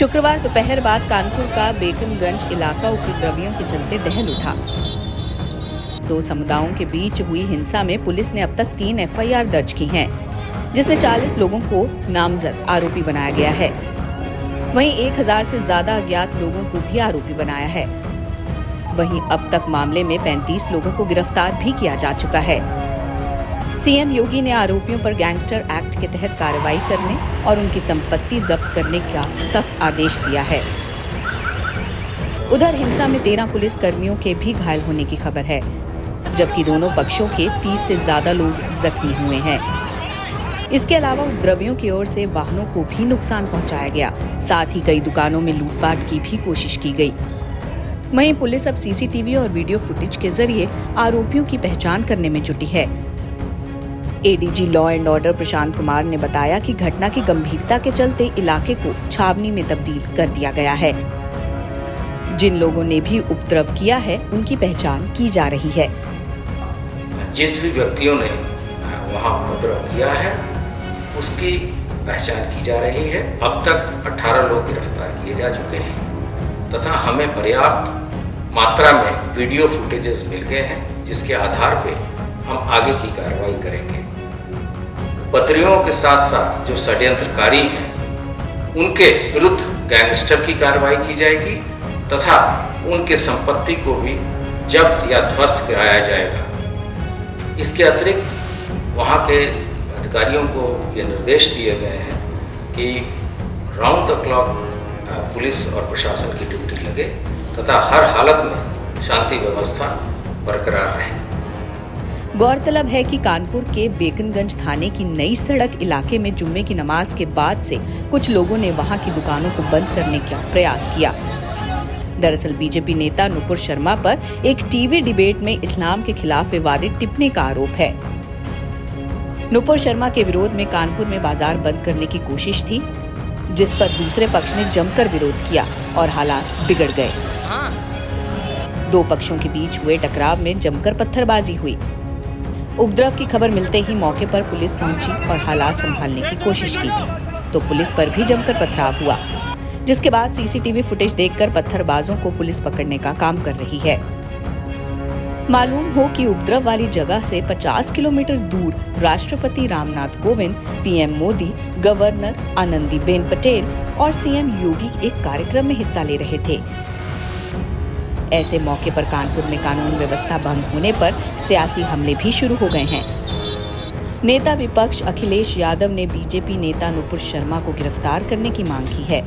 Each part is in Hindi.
शुक्रवार दोपहर बाद कानपुर का बेगमगंज इलाका उपद्रवियों के चलते दहल उठा। दो समुदायों के बीच हुई हिंसा में पुलिस ने अब तक 3 एफआईआर दर्ज की हैं, जिसमें 40 लोगों को नामजद आरोपी बनाया गया है। वहीं 1000 से ज्यादा अज्ञात लोगों को भी आरोपी बनाया है। वहीं अब तक मामले में 35 लोगों को गिरफ्तार भी किया जा चुका है। सीएम योगी ने आरोपियों पर गैंगस्टर एक्ट के तहत कार्रवाई करने और उनकी संपत्ति जब्त करने का सख्त आदेश दिया है। उधर हिंसा में 13 पुलिस कर्मियों के भी घायल होने की खबर है, जबकि दोनों पक्षों के 30 से ज्यादा लोग जख्मी हुए हैं। इसके अलावा उपद्रवियों की ओर से वाहनों को भी नुकसान पहुंचाया गया, साथ ही कई दुकानों में लूटपाट की भी कोशिश की गई। वहीं पुलिस अब सीसीटीवी और वीडियो फुटेज के जरिए आरोपियों की पहचान करने में जुटी है। ADG law and order Prashant Kumar ने बताया कि घटना की गंभीरता के चलते इलाके को छावनी में तब्दील कर दिया गया है। जिन लोगों ने भी उपद्रव किया है उनकी पहचान की जा रही है। जिस भी व्यक्तियों ने वहाँ उपद्रव किया है उसकी पहचान की जा रही है। अब तक 18 लोग गिरफ्तार किए जा चुके हैं तथा हमें पर्याप्त मात्रा में वीडियो फुटेजेस मिल गए हैं, जिसके आधार पे हम आगे की कार्रवाई करेंगे। पत्रियों के साथ साथ जो षड्यंत्रकारी हैं उनके विरुद्ध गैंगस्टर की कार्रवाई की जाएगी तथा उनके संपत्ति को भी जब्त या ध्वस्त कराया जाएगा। इसके अतिरिक्त वहाँ के अधिकारियों को ये निर्देश दिए गए हैं कि राउंड द क्लॉक पुलिस और प्रशासन की ड्यूटी लगे तथा हर हालत में शांति व्यवस्था बरकरार रहे। गौरतलब है कि कानपुर के बेगमगंज थाने की नई सड़क इलाके में जुम्मे की नमाज के बाद से कुछ लोगों ने वहां की दुकानों को बंद करने का प्रयास किया। दरअसल बीजेपी नेता नूपुर शर्मा पर एक टीवी डिबेट में इस्लाम के खिलाफ विवादित टिप्पणी का आरोप है। नूपुर शर्मा के विरोध में कानपुर में बाजार बंद करने की कोशिश थी, जिस पर दूसरे पक्ष ने जमकर विरोध किया और हालात बिगड़ गए। दो पक्षों के बीच हुए टकराव में जमकर पत्थरबाजी हुई। उपद्रव की खबर मिलते ही मौके पर पुलिस पहुंची और हालात संभालने की कोशिश की, तो पुलिस पर भी जमकर पथराव हुआ, जिसके बाद सीसीटीवी फुटेज देखकर पत्थरबाजों को पुलिस पकड़ने का काम कर रही है। मालूम हो कि उपद्रव वाली जगह से 50 किलोमीटर दूर राष्ट्रपति रामनाथ कोविंद, पीएम मोदी, गवर्नर आनंदीबेन पटेल और सीएम योगी एक कार्यक्रम में हिस्सा ले रहे थे। ऐसे मौके पर कानपुर में कानून व्यवस्था भंग होने पर सियासी हमले भी शुरू हो गए हैं। नेता विपक्ष अखिलेश यादव ने बीजेपी नेता नूपुर शर्मा को गिरफ्तार करने की मांग की है।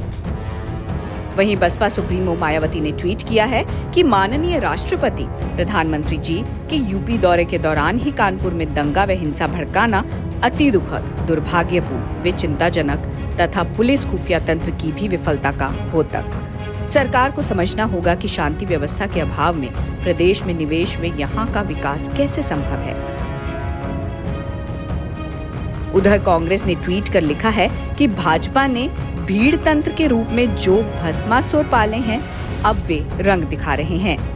वहीं बसपा सुप्रीमो मायावती ने ट्वीट किया है कि माननीय राष्ट्रपति, प्रधानमंत्री जी के यूपी दौरे के दौरान ही कानपुर में दंगा व हिंसा भड़काना अति दुखद, दुर्भाग्यपूर्ण व चिंताजनक तथा पुलिस खुफिया तंत्र की भी विफलता का द्योतक। सरकार को समझना होगा कि शांति व्यवस्था के अभाव में प्रदेश में निवेश व यहाँ का विकास कैसे संभव है। उधर कांग्रेस ने ट्वीट कर लिखा है कि भाजपा ने भीड़ तंत्र के रूप में जो भस्मासुर पाले हैं अब वे रंग दिखा रहे हैं।